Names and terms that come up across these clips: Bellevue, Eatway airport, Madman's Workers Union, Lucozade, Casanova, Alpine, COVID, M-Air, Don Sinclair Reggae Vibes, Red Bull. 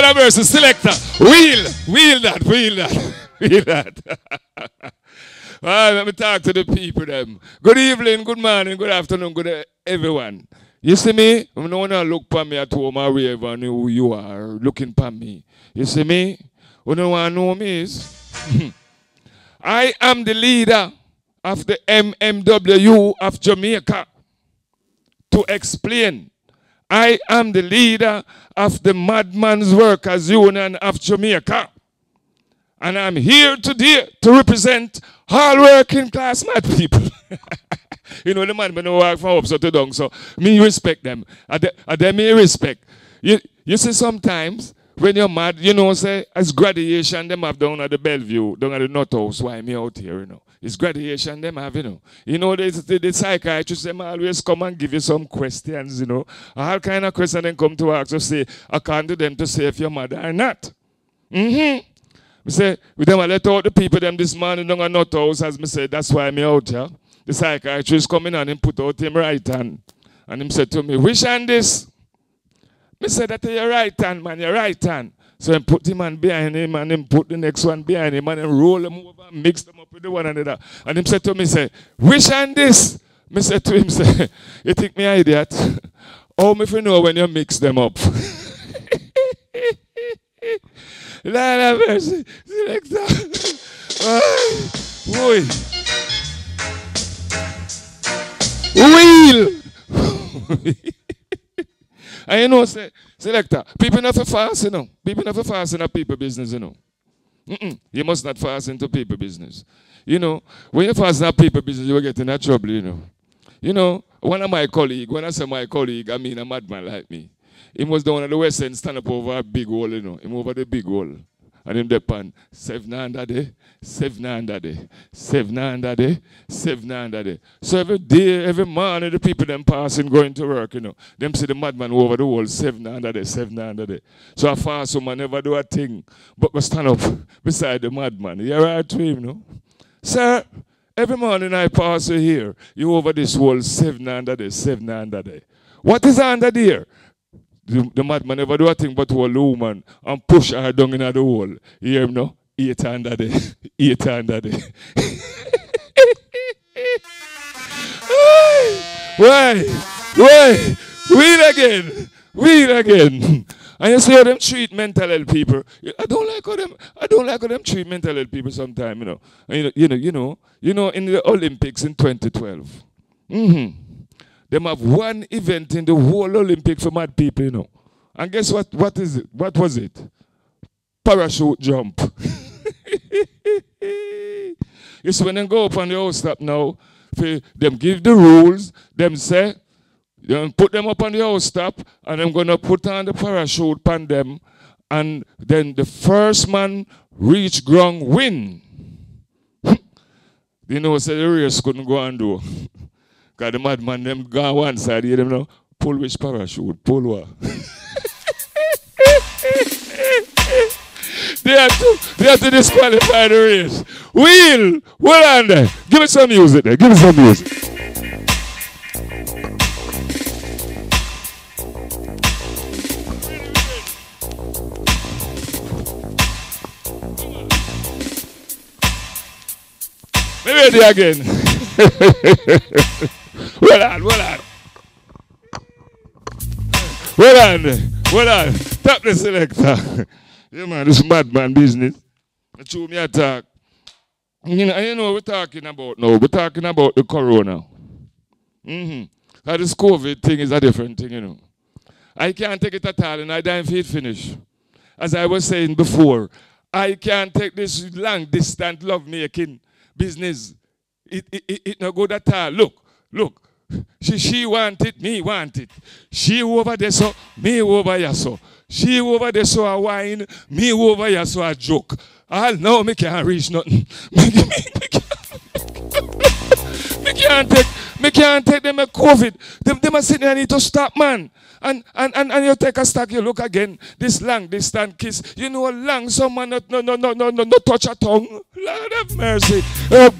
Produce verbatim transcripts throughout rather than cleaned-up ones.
Father mercy, selector. Wheel, wheel that, wheel that, wheel that. Well, let me talk to the people them. Good evening, good morning, good afternoon, good everyone. You see me? I don't want to look for me at home or wherever who you are looking for me. You see me? You don't want to know me is? I am the leader of the M M W of Jamaica. To explain, I am the leader of the Madman's Workers Union of Jamaica. And I'm here today to represent all working class mad people. You know, the man when I work from up so to down, so me respect them. And they, and they me respect. You, you see, sometimes when you're mad, you know, say, it's graduation them have down at the Bellevue, down at the North House, why me out here, you know. It's graduation them have, you know. You know, the, the, the psychiatrists, them always come and give you some questions, you know. All kind of questions then come to ask to say, I can't do them to say if you're mad or not. Mm-hmm. We say, with them I let out the people them this morning down at North House, as me said, that's why me out here. Yeah? The psychiatrist come in and him put out him right hand. And him said to me, which hand this? Me said that to your right hand, man, your right hand. So him put him hand behind him and him put the next one behind him and him roll them over and mix them up with the one another. And him said to me, say, which hand this? Me said to him, say, you think me idiot? How me if you know when you mix them up? Lord have mercy. Wheel! And you know, say, selector, people not for fast, you know. People not for fast in a people business, you know. Mm-mm. You must not fast into people business. You know, when you fast in a people business, you will get in that trouble, you know. You know, one of my colleagues, when I say my colleague, I mean a madman like me. He was down at the West End, stand up over a big hole, you know. Him over the big hole. And him depend, save nine that day, save nine that day, save nine that day, save nine that day. So every day, every morning, the people them passing, going to work, you know. Them see the madman over the wall, save nine that day, save nine that day. So a fast woman never do a thing, but we stand up beside the madman. You right to him, no? Sir, every morning I pass you here, you over this wall, save nine that day, save nine that day. What is under there? The, the madman never do a thing but hold the woman and push her down in the wall. You hear him now? Eight hand a day. Eight hand a day. Why? Why? Wheel again. Wheel again. And you see how them treat mental health people. I don't like how them, I don't like how them treat mental health people sometimes, you know. And you know, you know, you know, you know, in the Olympics in twenty twelve. Mm-hmm. Them have one event in the whole Olympic for mad people, you know. And guess what? What is it? What was it? Parachute jump. You see, when they go up on the house top now, them give the rules, them say, them put them up on the house top, and I'm going to put on the parachute on them, and then the first man reach ground win. You know, so the race couldn't go and do. Because the madman, them go one side, you know, pull which parachute, pull what? They have to, they have to disqualify the race. Wheel, well on there. Give me some music there, give me some music. Maybe ready again. Well on, well on. Well on, well on. Tap the selector. Yeah, man, this madman business. That's who me I talk. You know, you know what we're talking about now. We're talking about the corona. Mm-hmm. Now this COVID thing is a different thing, you know. I can't take it at all, and I don't feel finished. As I was saying before, I can't take this long distant love-making business. It, it, it, it not good at all. Look. Look, she, she want it, me want it. She over there so, me over here so. She over there so a wine, me over here so a joke. I'll know me can't reach nothing. me, me, me, can't, me can't take, me can't take them a COVID. Them, them are sitting there and need to stop, man. And, and, and, and you take a stack, you look again. This long, this stand kiss. You know, long, someone not, no, no, no, no, no, no, touch a tongue. Lord have mercy. Uh,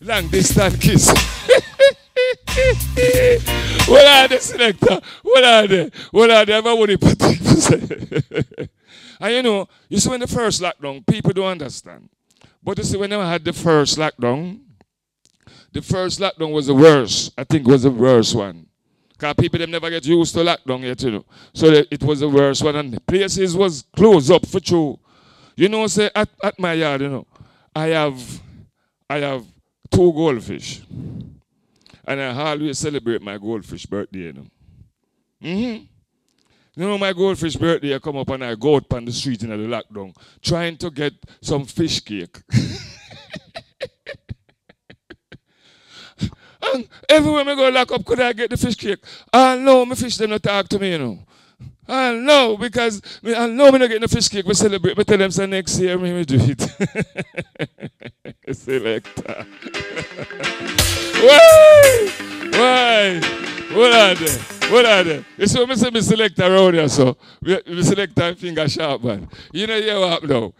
Long distance kiss. What are the selector? What are they? What are they? Everybody put. And you know, you see when the first lockdown, people don't understand. But you see when they had the first lockdown, the first lockdown was the worst. I think it was the worst one. Because people them never get used to lockdown yet, you know. So they, it was the worst one. And the places was closed up for true. You know, say at, at my yard, you know, I have I have two goldfish. And I always celebrate my goldfish birthday, you know. Mm-hmm. You know, my goldfish birthday, I come up and I go out on the street in the lockdown trying to get some fish cake. And everywhere I go lock up, could I get the fish cake? I know my fish, they don't talk to me, you know. I know, because I know we don't get no fish cake, we celebrate. We tell them, say, next year, we do it. Selector. Why? Why? What are they? What are they? You see when I say me select around here, so me select and finger sharp, man. You know, you what now?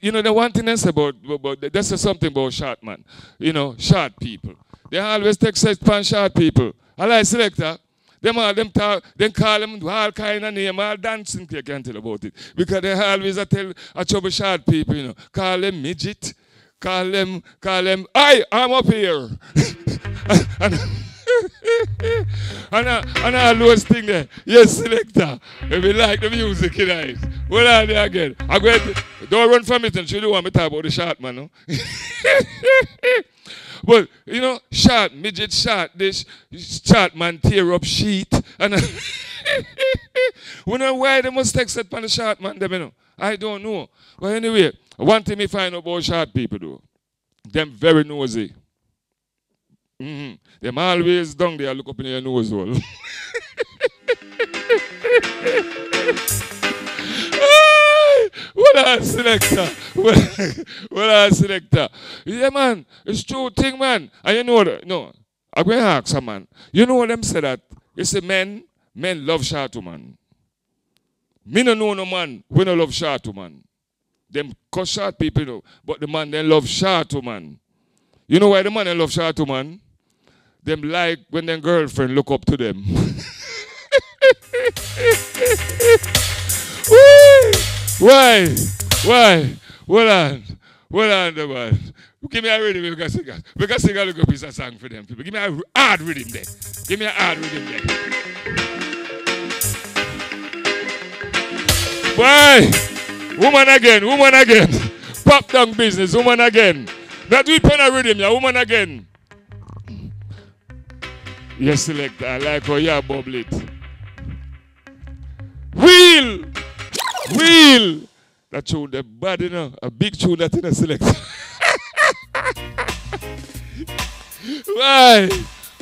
You know, the one thing I say about, about that's something about short, man. You know, short people. They always take sex pan short people. I like selector. Them all, them talk, them call them all kind of name, all dancing, you can't tell about it. Because they always I tell a trouble short people, you know. Call them midget. Call them, call them, I, I'm up here. and, and, and I, and I always think that, yes, selector, if you like the music, you know. What are they again? I'm going to, don't run from it and you don't want me to talk about the short man, no? But, you know, short midget, short this, short man tear up sheet. And I, we know why they must text it on the short man, them, you know. I don't know. But anyway, one thing me find out about short people, though, them very nosy. Mm-hmm. Them always down there look up in your nose hole. What a selector. What a selector. Yeah, man. It's true thing, man. And you know, no. I'm going to ask some man. You know what them say that? You say men, men love short woman. Me no know no man we no love short woman. Them cut short people, you know, but the man then love short woman. You know why the man love short woman? Them like when their girlfriend look up to them. Why? Why? Hold on. Hold on, the man. Give me a rhythm, we can sing. We can sing a little piece of song for them people. Give me a hard rhythm there. Give me a hard rhythm there. Why? Woman again, woman again. Pop down business, woman again. That we pen a rhythm, your woman again. Yes, selector, I like how you bubble it. Wheel! Wheel! That tune, the bad, you know, a big tune that in a selector. Why?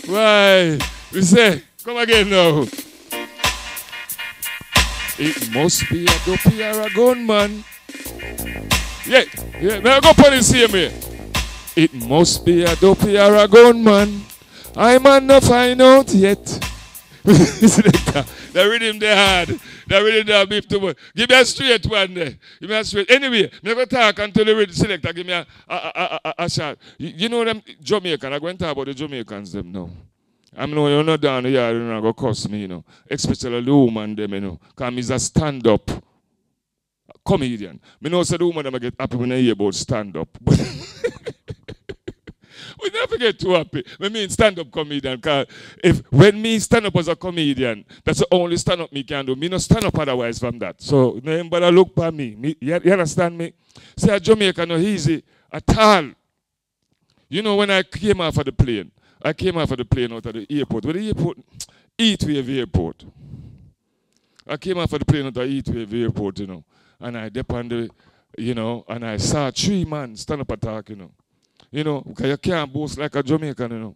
Why? We say, come again now. It must be a dopey or a gunman. Yeah, yeah, now go police here, me. It must be a dopey or a gunman. I man not find out yet. The rhythm they had. The rhythm they have beef too much. Give me a straight one there. Give me a straight. Anyway, I'm going to talk until the rhythm selector give me a, a, a, a, a shot. You, you know them Jamaican. I'm going to talk about the Jamaicans them now. I'm no, you're not down here. You're not going to cuss me, you know. Especially the woman them, you know. Because he's a stand-up comedian. I know the woman them get happy when I hear about stand-up. We never get too happy. I mean stand-up comedian. Cause if when me stand up as a comedian, that's the only stand-up me can do. Me no stand up otherwise from that. So nobody look by me. me. You understand me? See, a Jamaican no easy at all. You know, when I came off of the plane, I came off of the plane out of the airport. With the airport, Eatway airport. I came off of the plane out of the Eatway airport, you know, and I depended, you know, and I saw three men stand up attack, you know. You know, because you can't boast like a Jamaican, you know.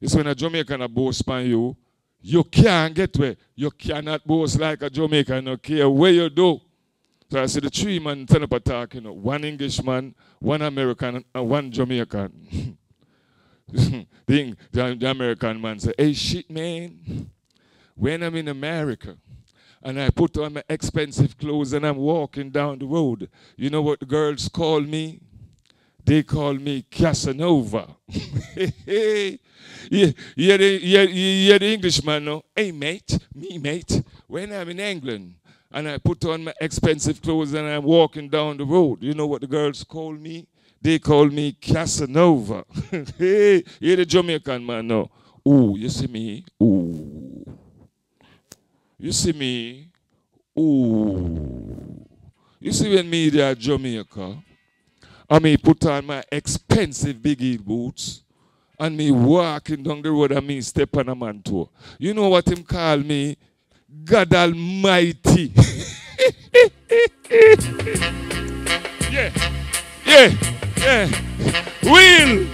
It's when a Jamaican boasts on you, you can't get where. You cannot boast like a Jamaican, you care where you do. So I see the three man turn up attack, you know, one Englishman, one American, and one Jamaican. the, the, the American man said, hey, shit, man, when I'm in America, and I put on my expensive clothes and I'm walking down the road, you know what the girls call me? They call me Casanova. yeah, yeah, the, yeah, yeah, the Englishman, no? Hey, mate, me, mate, when I'm in England and I put on my expensive clothes and I'm walking down the road, you know what the girls call me? They call me Casanova. Hey, yeah, the Jamaican man, no? Ooh, you see me? Ooh. You see me? Ooh. You see when me there at Jamaica, I me put on my expensive big heel boots and me walking down the road and me step on a man toe. You know what him call me? God Almighty. Yeah, yeah, yeah. Will,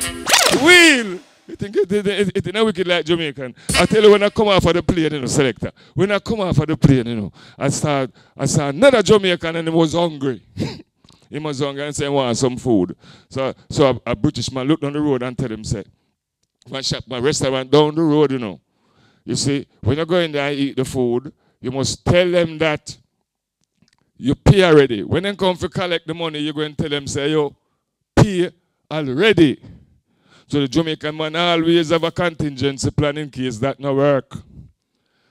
will. You think it, it, it, it, it not wicked like Jamaican. I tell you, when I come off of the plane, you know, selector. When I come off of the plane, you know, I start, I saw another Jamaican and he was hungry. He was hungry and said, I want some food. So, so a, a British man looked on the road and tell him, say, my shop, my restaurant down the road, you know. You see, when you go in there and eat the food, you must tell them that you pay already. When they come to collect the money, you go and tell them, say, yo, pay already. So the Jamaican man always have a contingency plan in case that no work.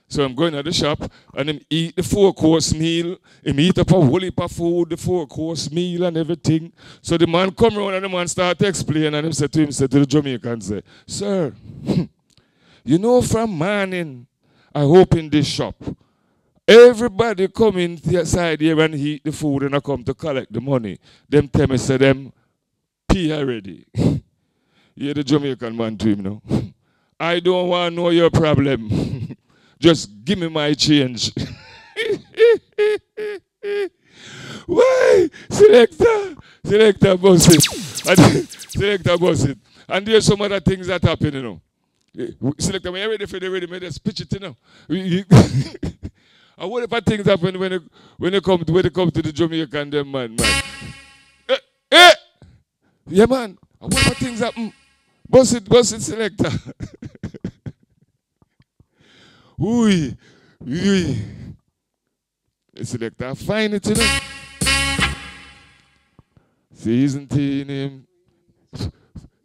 So I'm going to the shop and him eat the four-course meal. Him eat up a whole heap of food, the four-course meal and everything. So the man come around and the man start to explain and him said to him, said to the Jamaican, say, sir, you know from morning I open this shop. Everybody come inside here and eat the food and I come to collect the money. Them tell me, say them, pay already. Yeah, the Jamaican man to him now. I don't want to know your problem. Just give me my change. Why? Selector. Selector boss it. Selector boss it. And there's some other things that happen, you know. Selector, when you're ready for the ready, may just pitch it, you know. And what if I things happen when it, when it come to, when it come to the Jamaican them man, man? Eh, eh. Yeah, man. And what things happen? Bust it, bust it, selector. Ooh, ooh. Selector, find it, you know. See, isn't he in him?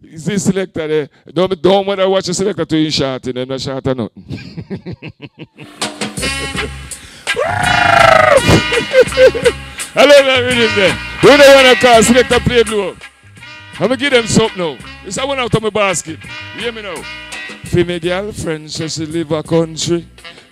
Is this selector there? Don't, don't want to watch the selector to you shot in him, not shot or nothing. I love that rhythm there. We don't want to call selector play blue. I'm going to give them something now. It's a one out of my basket. You hear me now? For my girlfriend, so she live a country.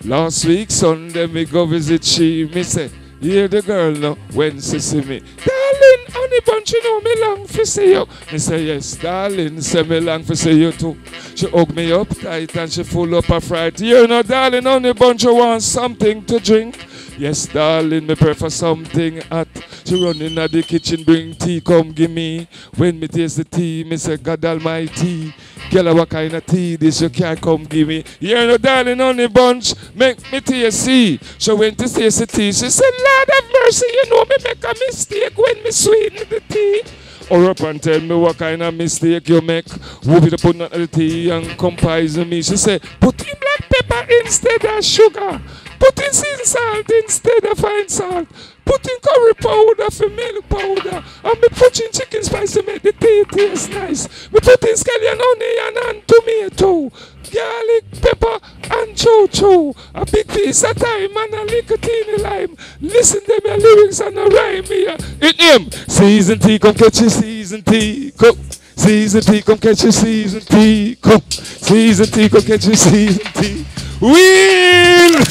Last week, Sunday, me go visit she. Me say, hear the girl now when she see me. Darling, honey bunch, you know me long for see you. Me say, yes, darling, say me long for see you too. She hug me up tight and she full up her fright. You know, darling, honey bunch, you want something to drink? Yes, darling, me prefer something hot. She run in the kitchen, bring tea, come give me. When me taste the tea, me say, God Almighty, girl, what kind of tea this you can't come give me? You know, darling, honey bunch, make me taste tea. She went to taste the tea, she said, Lord have mercy, you know me make a mistake when me sweeten the tea. Or up and tell me what kind of mistake you make. Whoop it up on the tea and come poison me. She said, put in black pepper instead of sugar. Put in sea salt instead of fine salt. Put in curry powder for milk powder. And me put in chicken spice to make the tea taste nice. Me put in scallion, onion and tomato. Garlic, pepper and choo-choo. A big piece of thyme and a little teeny lime. Listen to my lyrics and a rhyme here. It him. Season tea, come catch you, season tea, come. Season tea, come catch you, season tea, come. Season tea, come catch you, season tea. Wheel!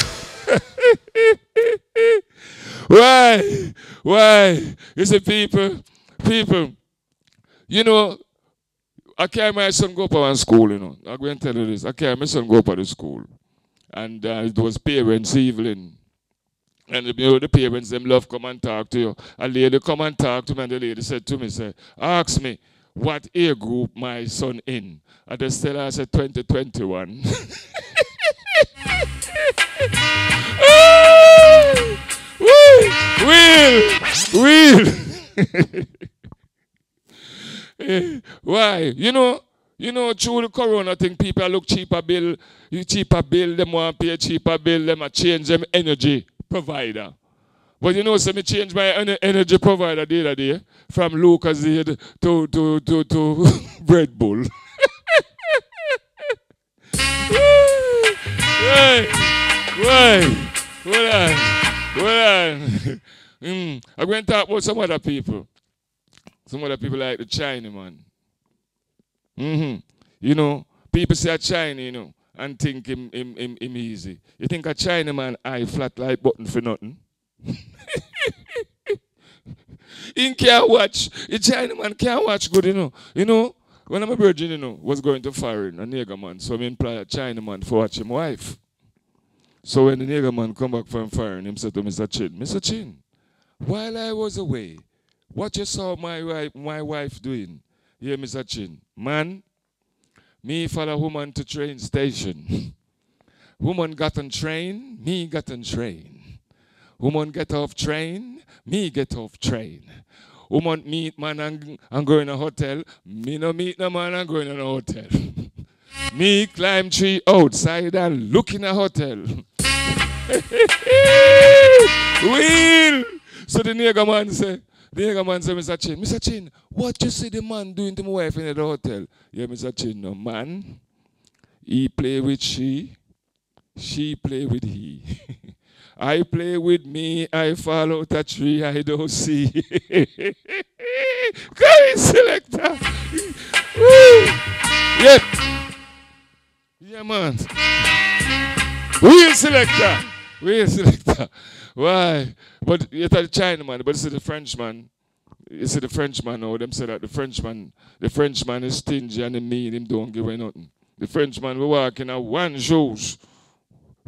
Why? Why? You see, people, people, you know, I carry my son go up on school, you know. I'm going to tell you this. I carry my son go up to school. And uh, it was parents evening. And you know, the parents, them love come and talk to you. A lady come and talk to me, and the lady said to me, say, ask me what age group my son in. I just tell her, I said, twenty twenty-one. Will! Will! Why? You know, you know, through the corona thing, people look cheaper bill, you cheaper bill, them want to pay cheaper bill, them a change them energy provider. But you know, so me change my energy provider the other day from Lucozade to, to, to, to Red Bull. Wait, wait, hold on, hold on. mm. I'm going to talk about some other people. Some other people like the China man. Mm-hmm. You know, people say a China, you know, and think him, him, him, him easy. You think a China man eye flat like button for nothing? He can't watch. A China man can't watch good, you know. You know, when I'm a virgin, you know, was going to foreign, a nigger man, so I employ a China man for watching my wife. So when the nigger man come back from foreign, him said to Mister Chin, Mister Chin, while I was away, what you saw my wife, my wife doing? Yeah, Mister Chin, man, me follow woman to train station. Woman got on train, me got on train. Woman get off train, me get off train. Woman meet man and, and go in a hotel, me no meet no man and go in a hotel. Me climb tree outside and look in a hotel. Will! So the nigger man said, The nigga man said, Mister Chin, Mister Chin, what you see the man doing to my wife in the hotel? Yeah, Mister Chin, no man. He play with she, she play with he. I play with me, I fall out a tree, I don't see. Come selector. Woo! Yep. Yeah, man. Real selector. Real selector. Why? But it's a Chinaman, but it's the Frenchman. It's the Frenchman now. Them say that the Frenchman, the Frenchman is stingy and the mean, him don't give away nothing. The Frenchman we walk in a one shoes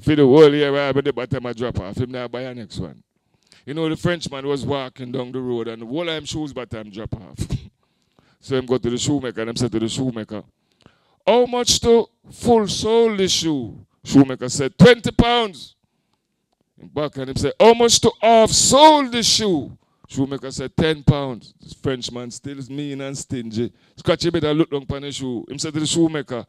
for the whole year, right by the bottom I drop off. Him now buy a next one. You know, the Frenchman was walking down the road and the whole of him shoes bottom drop off. So him go to the shoemaker and him said to the shoemaker, how much to full sole the shoe? Shoemaker said, twenty pounds. Back and him said, how much to half sold the shoe? Shoemaker said, ten pounds. This Frenchman still is mean and stingy. Scratchy better look long upon the shoe. Him said to the shoemaker,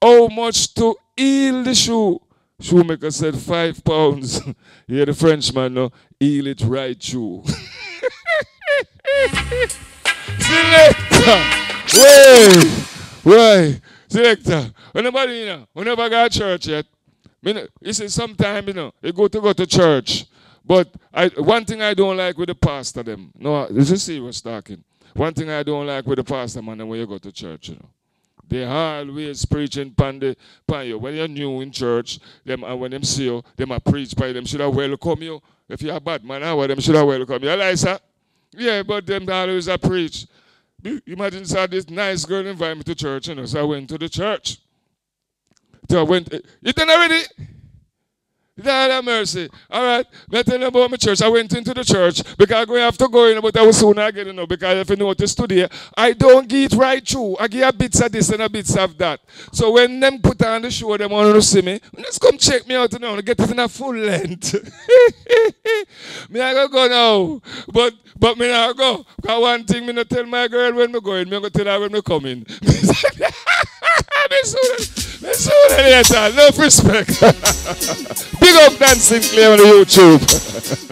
how much to heal the shoe? Shoemaker said, five pounds. Yeah, the Frenchman now, heal it right shoe. Selector! Wait! Why? Selector, anybody you know, whenever got church yet, you know, you see, sometimes, you know, you go to go to church, but I, one thing I don't like with the pastor, them. No, this is serious talking. One thing I don't like with the pastor, man, when you go to church, you know. They always preaching pan the pan you. When you're new in church, them, and when them see you, them are preached by them, should I welcome you? If you're a bad man, I want them, should I welcome you? Like, sir? Yeah, but them always are preached. Imagine, sir, this nice girl invited me to church, you know, so I went to the church. So I went, you done already? God have mercy. All right, nothing about my church. I went into the church because I'm going to have to go in, but I will soon get in, because if you notice today, I don't get right through. I give a bits of this and a bits of that. So when them put on the show, them want to see me, just come check me out now and get it in a full length. Me I go go now, but but me not go. Because one thing me not tell my girl when me going, me go tell her when me coming. Me sooner, me sooner later. Love, respect. Big up Don Sinclair on the YouTube.